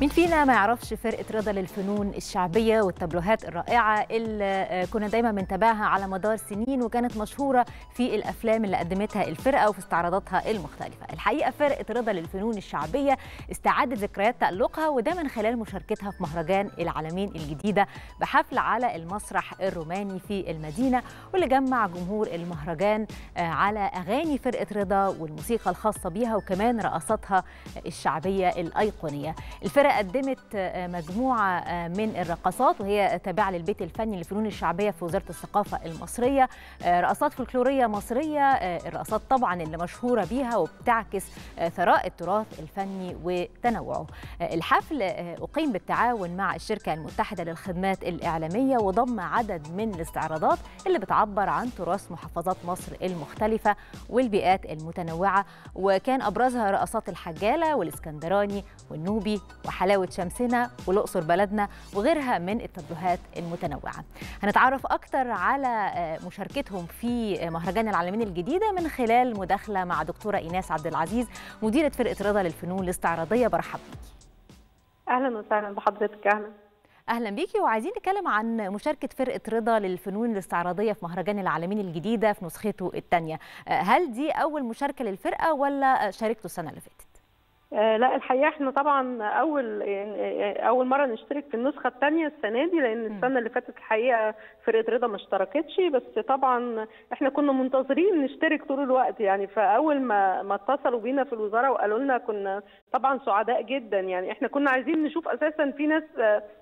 مين فينا ما يعرفش فرقة رضا للفنون الشعبية والتابلوهات الرائعة اللي كنا دايما بنتابعها على مدار سنين، وكانت مشهورة في الأفلام اللي قدمتها الفرقة وفي استعراضاتها المختلفة. الحقيقة فرقة رضا للفنون الشعبية استعادت ذكريات تألقها، وده من خلال مشاركتها في مهرجان العلمين الجديدة بحفل على المسرح الروماني في المدينة، واللي جمع جمهور المهرجان على أغاني فرقة رضا والموسيقى الخاصة بيها وكمان رقصاتها الشعبية الأيقونية. قدمت مجموعة من الرقصات وهي تابعة للبيت الفني للفنون الشعبية في وزارة الثقافة المصرية، رقصات فلكلورية مصرية، الرقصات طبعا اللي مشهورة بيها وبتعكس ثراء التراث الفني وتنوعه. الحفل أقيم بالتعاون مع الشركه المتحده للخدمات الاعلاميه، وضم عدد من الاستعراضات اللي بتعبر عن تراث محافظات مصر المختلفة والبيئات المتنوعة، وكان أبرزها رقصات الحجالة والإسكندراني والنوبي وحلاوة شمسنا والأقصر بلدنا وغيرها من التابلوهات المتنوعة. هنتعرف أكتر على مشاركتهم في مهرجان العلمين الجديدة من خلال مداخلة مع دكتورة إيناس عبد العزيز مديرة فرقة رضا للفنون الاستعراضية. برحب بيكي. أهلا وسهلا بحضرتك. أهلا بيكي، وعايزين نتكلم عن مشاركة فرقة رضا للفنون الاستعراضية في مهرجان العلمين الجديدة في نسخته الثانية. هل دي أول مشاركة للفرقة ولا شاركتوا السنة اللي فاتت؟ لا الحقيقه احنا طبعا اول مره نشترك في النسخه الثانيه السنه دي، لان السنه اللي فاتت الحقيقه فرقه رضا ما اشتركتش، بس طبعا احنا كنا منتظرين نشترك طول الوقت يعني. فاول ما اتصلوا بينا في الوزاره وقالوا لنا كنا طبعا سعداء جدا يعني. احنا كنا عايزين نشوف اساسا، في ناس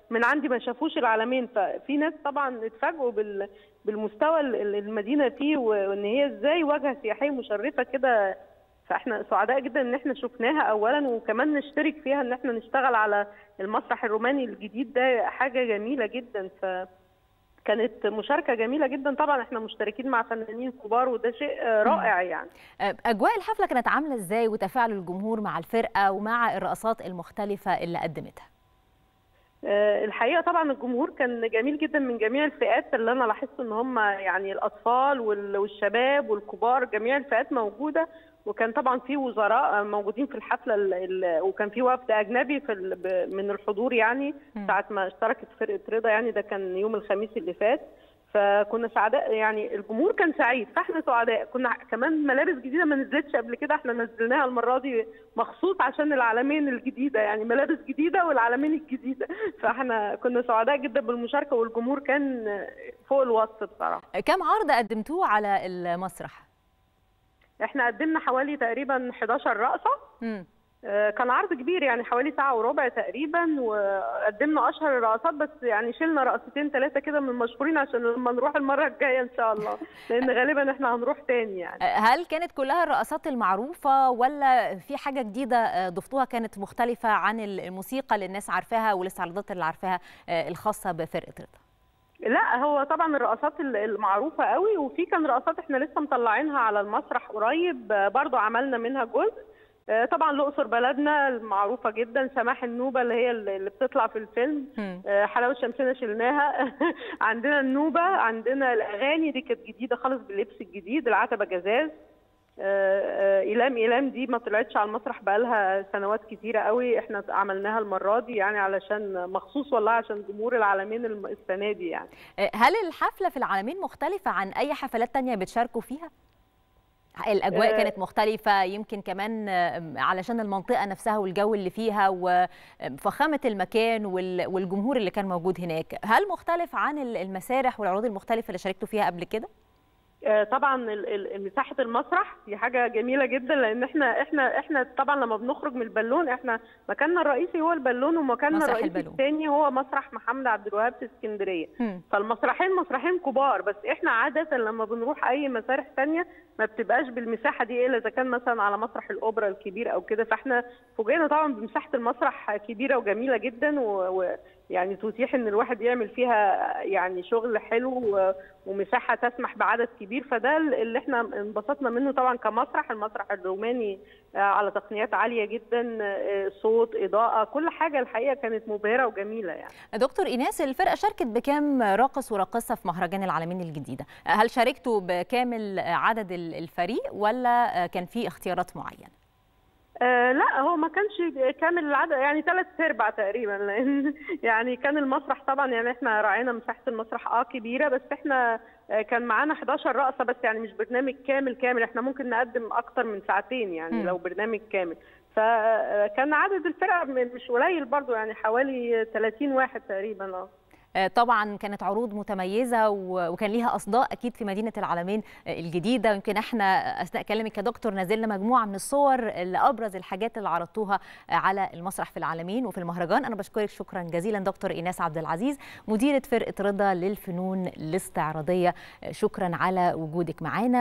من عندي ما شافوش العلمين، ففي ناس طبعا اتفاجئوا بالمستوى اللي المدينه فيه وان هي ازاي واجهه سياحيه مشرفه كده. فاحنا سعداء جدا ان احنا شفناها اولا، وكمان نشترك فيها ان احنا نشتغل على المسرح الروماني الجديد، ده حاجه جميله جدا. فكانت مشاركه جميله جدا. طبعا احنا مشتركين مع فنانين كبار وده شيء رائع يعني. اجواء الحفله كانت عامله ازاي وتفاعل الجمهور مع الفرقه ومع الرقصات المختلفه اللي قدمتها؟ الحقيقه طبعا الجمهور كان جميل جدا من جميع الفئات، اللي انا لاحظت ان هم يعني الاطفال والشباب والكبار، جميع الفئات موجوده. وكان طبعا في وزراء موجودين في الحفله وكان في وفد اجنبي من الحضور يعني ساعه ما اشتركت فرقه رضا يعني. ده كان يوم الخميس اللي فات. فكنا سعداء يعني، الجمهور كان سعيد فاحنا سعداء. كنا كمان ملابس جديده ما نزلتش قبل كده، احنا نزلناها المره دي مخصوص عشان العلمين الجديده يعني، ملابس جديده والعلمين الجديده. فاحنا كنا سعداء جدا بالمشاركه والجمهور كان فوق الوصف بصراحه. كم عرض قدمتوه على المسرح؟ احنا قدمنا حوالي تقريبا 11 رقصه. كان عرض كبير يعني، حوالي ساعه وربع تقريبا، وقدمنا اشهر الرقصات، بس يعني شلنا رقصتين ثلاثه كده من المشهورين عشان لما نروح المره الجايه ان شاء الله، لان غالبا احنا هنروح تاني يعني. هل كانت كلها الرقصات المعروفه ولا في حاجه جديده ضفتوها كانت مختلفه عن الموسيقى اللي الناس عارفاها والاستعراضات اللي عارفاها الخاصه بفرقه رضا؟ لا هو طبعا الرقصات المعروفه قوي، وفي كان رقصات احنا لسه مطلعينها على المسرح قريب برضو عملنا منها جزء. طبعا الاقصر بلدنا المعروفه جدا، سماح النوبه اللي هي اللي بتطلع في الفيلم، حلاوه شمسنا شلناها. عندنا النوبه، عندنا الاغاني دي كانت جديده خالص باللبس الجديد، العتبه جزاز، إيلام دي ما طلعتش على المسرح بقالها سنوات كتيرة قوي، احنا عملناها المرة دي يعني علشان مخصوص والله عشان جمهور العالمين السنة دي يعني. هل الحفلة في العالمين مختلفة عن أي حفلات تانية بتشاركوا فيها؟ الأجواء كانت مختلفة يمكن كمان علشان المنطقة نفسها والجو اللي فيها وفخامة المكان والجمهور اللي كان موجود هناك. هل مختلف عن المسارح والعروض المختلفة اللي شاركتوا فيها قبل كده؟ طبعا مساحه المسرح دي حاجه جميله جدا، لان احنا طبعا لما بنخرج من البالون، احنا مكاننا الرئيسي هو البالون ومكاننا الرئيسي الثاني هو مسرح محمد عبد الوهاب في اسكندريه. فالمسرحين مسرحين كبار، بس احنا عاده لما بنروح اي مسارح ثانيه ما بتبقاش بالمساحه دي الا اذا كان مثلا على مسرح الاوبرا الكبير او كده. فاحنا فوجئنا طبعا بمساحه المسرح كبيره وجميله جدا، ويعني تتيح ان الواحد يعمل فيها يعني شغل حلو ومساحه تسمح بعدد كبير. فده اللي احنا انبسطنا منه طبعا كمسرح. المسرح الروماني على تقنيات عاليه جدا، صوت، اضاءه، كل حاجه الحقيقه كانت مبهره وجميله يعني. دكتور ايناس، الفرقه شاركت بكام راقص وراقصه في مهرجان العلمين الجديده؟ هل شاركتوا بكامل عدد الفريق ولا كان في اختيارات معينه؟ لا هو ما كانش كامل العدد، يعني 3/4 تقريبا، لان يعني كان المسرح طبعا، يعني احنا راعينا مساحه المسرح كبيره، بس احنا كان معانا 11 رقصه بس، يعني مش برنامج كامل. احنا ممكن نقدم اكتر من ساعتين يعني لو برنامج كامل، فكان عدد الفرقه مش قليل برضو، يعني حوالي 30 واحد تقريبا. طبعا كانت عروض متميزه وكان ليها اصداء اكيد في مدينه العلمين الجديده، ويمكن احنا اثناء كلامك يا دكتور نزلنا مجموعه من الصور لابرز الحاجات اللي عرضتوها على المسرح في العلمين وفي المهرجان. انا بشكرك شكرا جزيلا دكتور إيناس عبد العزيز مديره فرقه رضا للفنون الاستعراضيه، شكرا على وجودك معانا.